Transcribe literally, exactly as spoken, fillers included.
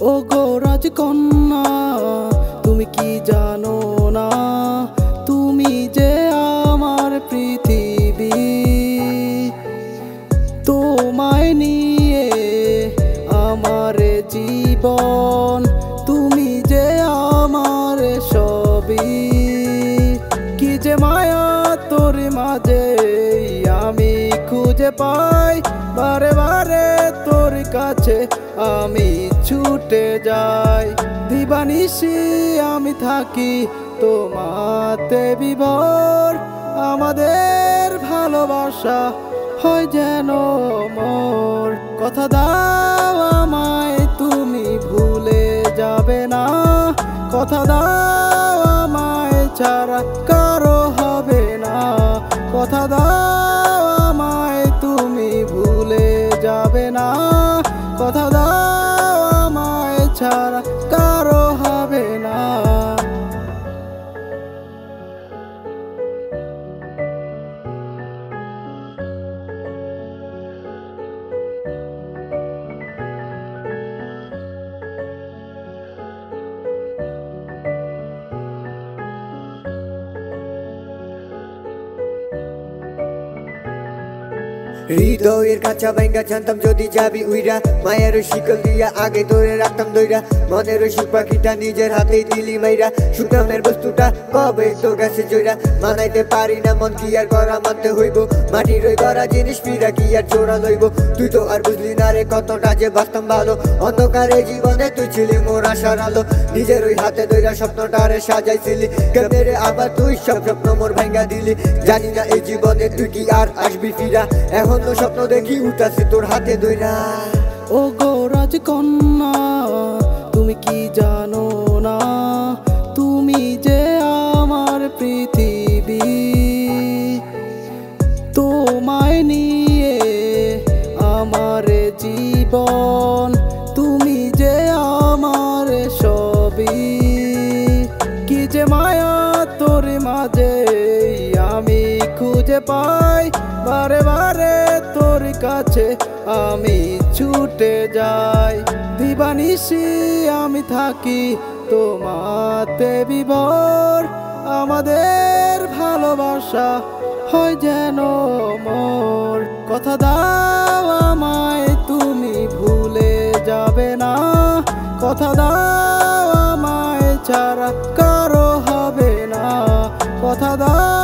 ओ गो राजकन्या तुमी की जानो ना तुमी जे आमार पृथिवी तोमाय निये आमारे जीवन तुमी जे आमारे सबी की जे माया तोर माझे आमी खुजे पाई बारे बारे तोर काछे आमी छूटे जाए दिवानिशी आमी थाकी तोमाते विभोर आमादेर भालोबाशा हय जेनो मोर कथा दाओ आमाय तुमी भूले जाबे ना कथा दाओ आमाय छाड़ा कारो हबे ना कथा दाओ आमाय तुमी भूले जाबे ना कथा दाओ आमाय छाड़ा कारो हबे ना। हृदय काचा बैंगा छानतम जदि जाबी उइरा मायर शिकल दिया आगे तोरे रखतम दइरा मनेर सुख पाखिटा निजेर हातेई दिली माइरा सुनामेर बस्तुटा कबे तो गेछे जइरा मानाइते पारि ना मन कि आर गड़ा मानते हइबो माटिर ओइ गड़ा जिनिस पिरा कि आर चोरा लइबो तुई तो आर बुझलि ना रे कतटा जे बास्तम भालो अन्धकारे जीवने तुई छिलि मोर आशार आलो निजेर ओइ हाते दइरा स्वप्नटारे साजाइছিলি केमने रे आबार तुई सब स्वप्न मोर भांगा दिली जानि ना एई जीवने तुई कि आर आसबि फिरा एखन तो स्वप्न देखी उठासी तोर हाथे दइरा। ओ गो राजकन्या तुमी कि जानो ना तुमी जे आमार पृथिवी तोमाय निये आमार जीवन तुमी जे आमार सबी कि जे माया तोर माझे आमी खुजे पाई बारे बारे तोर काछे आमी छूटे जाए दिवानिशी आमी थाकी तोमाते विभोर आमादेर भालोबाशा हय जेनो मोर कथा दाओ आमाय तुमी भूले जाबे ना कथा दाओ आमाय छाड़ा कारो हबे ना कथा दाओ